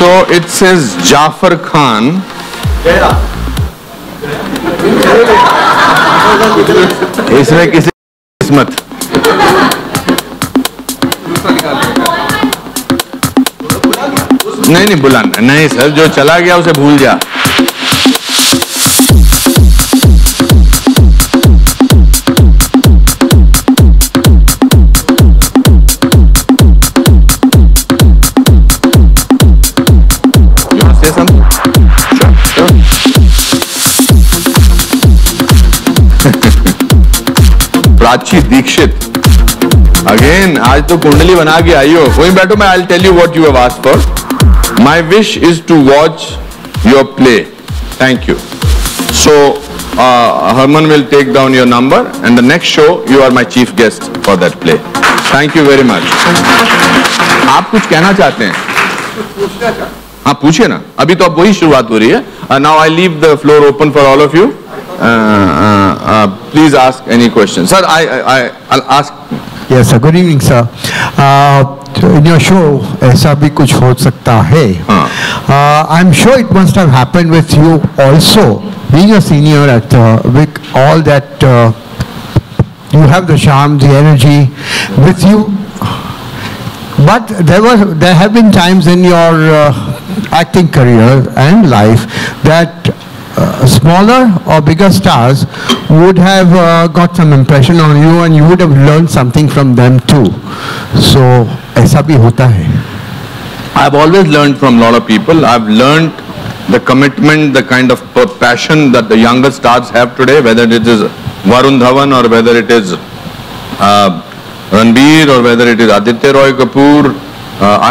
So it says Jaffar Khan. इसमें किसी किस्मत नहीं नहीं बुलाना नहीं सर, जो चला गया उसे भूल जा। प्राची दीक्षित अगेन, आज तो कुंडली बना के आई हो। वहीं बैठो, मैं I tell you what you have asked for. My wish is to watch your play. Thank you. So Harman will take down your number and the next show you are my chief guest for that play. Thank you very much. आप कुछ कहना चाहते हैं? हाँ पूछिए ना, अभी तो अब वही शुरुआत हो रही है। Now I leave the floor open for all of you. Please ask any question, sir. I'll ask. Yes, sir. Good evening, sir. In your show, ऐसा भी कुछ हो सकता है. I'm sure it must have happened with you also, being a senior actor, with all that you have the charm, the energy with you. But there have been times in your acting career and life that smaller or bigger stars would have got some impression on you and you would have learned something from them too. So ऐसा भी होता है. I've always learned from a lot of people. I've learned the commitment, the kind of passion that the younger stars have today, whether it is Varun Dhawan or whether it is Ranbir or whether it is Aditya Roy Kapoor.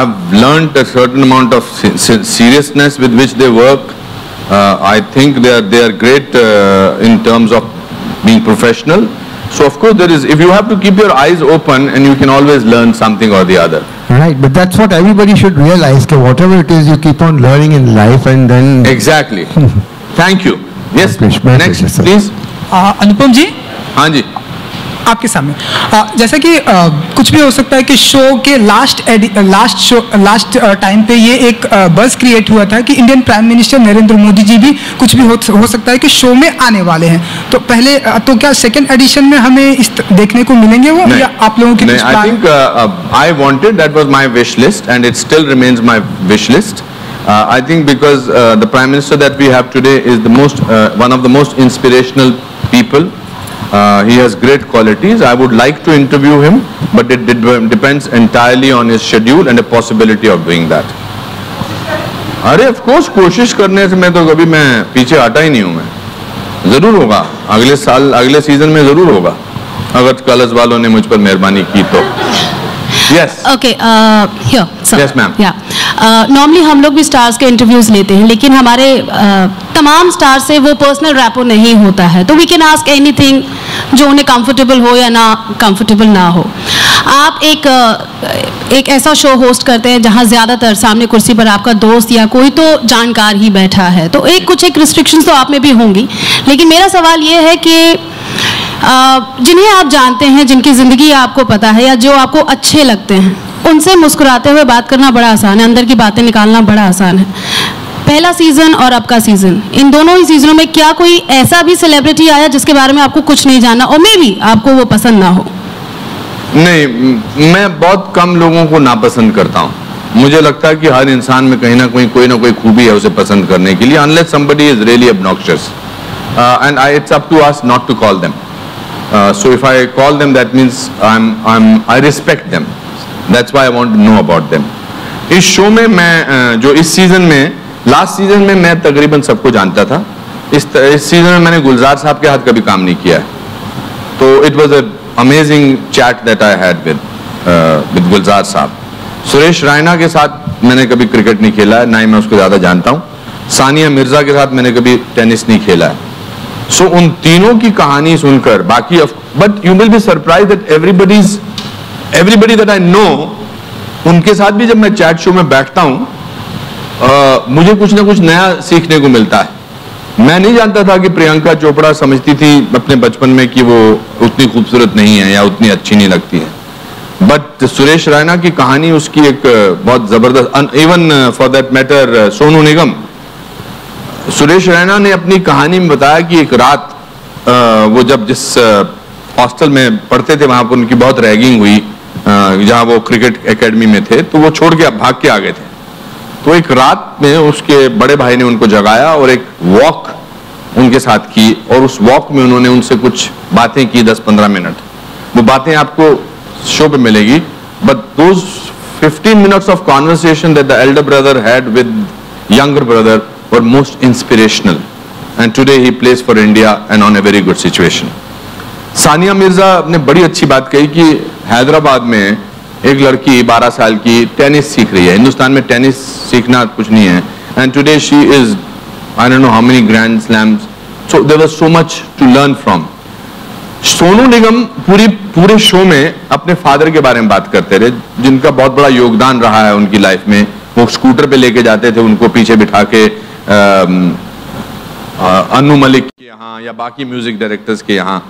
I've learned a certain amount of seriousness with which they work. I think they are great in terms of being professional. So of course there is, if you have to keep your eyes open and you can always learn something or the other. Right, but that's what everybody should realize, that whatever it is you keep on learning in life and then... Exactly. Thank you. Yes, next please. Anupam ji. हाँ जी आपके सामने जैसा कि कुछ भी हो सकता है कि शो के लास्ट टाइम पे ये एक बज़ क्रिएट हुआ था कि Indian prime minister Narendra Modi ji भी कुछ भी हो सकता है कि शो में आने वाले हैं। तो पहले तो क्या सेकंड एडिशन में हमें देखने को मिलेंगे वो, या आप लोगों की? I think I wanted, that was my wish list and it still remains my wish list. I think because the prime minister that we have today is the most, one of the most inspirational people. He has great qualities. I would like to interview him, but it depends entirely on his schedule and the possibility of doing that. अरे of course कोशिश करने से मैं तो कभी मैं पीछे हटा ही नहीं हूँ। मैं जरूर होगा, अगले साल अगले सीजन में जरूर होगा, अगर कलर्स वालों ने मुझ पर मेहरबानी की तो। Yes. Okay. Here. Sir. Yes, ma'am. Yeah. Normally हम लोग भी stars के interviews लेते हैं, लेकिन हमारे तमाम stars से वो personal rapport नहीं होता है, तो we can ask anything जो उन्हें comfortable हो या ना comfortable ना हो। आप एक ऐसा show host करते हैं जहाँ ज़्यादातर सामने कुर्सी पर आपका दोस्त या कोई तो जानकार ही बैठा है, तो कुछ restrictions तो आप में भी होंगी, लेकिन मेरा सवाल ये है कि जिन्हें आप जानते हैं, जिनकी ज़िंदगी आपको पता है या जो आपको अच्छे लगते हैं, उनसे मुस्कुराते हुए बात करना बड़ा आसान है, अंदर की बातें निकालना बड़ा आसान है। पहला सीज़न और अब का सीज़न, इन दोनों ही सीज़नों में क्या कोई ऐसा भी सेलिब्रिटी आया जिसके बारे में आपको कुछ नहीं जानना और मे भी आपको वो पसंद ना हो? नहीं, मैं बहुत कम लोगों को नापसंद करता हूँ। मुझे लगता है कि हर इंसान में कहीं ना कहीं कोई ना कोई खूबी है उसे पसंद करने के लिए, unless somebody is really obnoxious and it's up to us not to call them. So if I call them, that means I respect them. That's why I want to know about them. इस show में मैं जो इस season में, last season में मैं तकरीबन सबको जानता था। इस सीजन में मैंने गुलजार साहब के हाथ कभी काम नहीं किया है, तो it was an amazing chat that I had with गुलजार साहब। सुरेश रैना के साथ मैंने कभी क्रिकेट नहीं खेला है, ना ही मैं उसको ज़्यादा जानता हूँ। सानिया मिर्जा के साथ मैंने कभी टेनिस नहीं खेला है। So उन तीनों की कहानी सुनकर बाकी, but you will be surprised that everybody that I know, उनके साथ भी जब मैं चैट शो में बैठता हूँ मुझे कुछ ना कुछ नया सीखने को मिलता है। मैं नहीं जानता था कि प्रियंका चोपड़ा समझती थी अपने बचपन में कि वो उतनी खूबसूरत नहीं है या उतनी अच्छी नहीं लगती है, बट सुरेश रैना की कहानी उसकी एक बहुत जबरदस्त, even for that matter Sonu Nigam, Suresh Raina ने अपनी कहानी में बताया कि एक रात वो जब जिस हॉस्टल में पढ़ते थे वहां पर उनकी बहुत रैगिंग हुई जहां वो क्रिकेट एकेडमी में थे, तो वो छोड़ के भाग के आ गए थे। तो एक रात में उसके बड़े भाई ने उनको जगाया और एक वॉक उनके साथ की, और उस वॉक में उन्होंने उनसे कुछ बातें की 10-15 मिनट। वो बातें आपको शो पे मिलेगी, but those 15 minutes of conversation that the elder brother had with younger brother were most inspirational and today he plays for India and on a very good situation. Sania Mirza ने बड़ी अच्छी बात कही कि हैदराबाद में एक लड़की 12 साल की टेनिस सीख रही है। हिंदुस्तान में टेनिस सीखना कुछ नहीं है, and today she is I don't know how many grand slams, so there was so much to learn from. Sonu Nigam पूरे शो में अपने फादर के बारे में बात करते रहे, जिनका बहुत बड़ा योगदान रहा है उनकी लाइफ में। वो स्कूटर पे लेके जाते थे, उनको पीछे बिठा के अनु मलिक के यहाँ या बाकी म्यूजिक डायरेक्टर्स के यहाँ।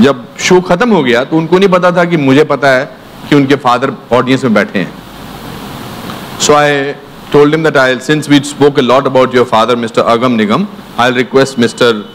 जब शो खत्म हो गया तो उनको नहीं पता था कि मुझे पता है कि उनके फादर ऑडियंस में बैठे हैं। So I told him that I, since we spoke a lot about your father mister Agam Nigam, I will request mister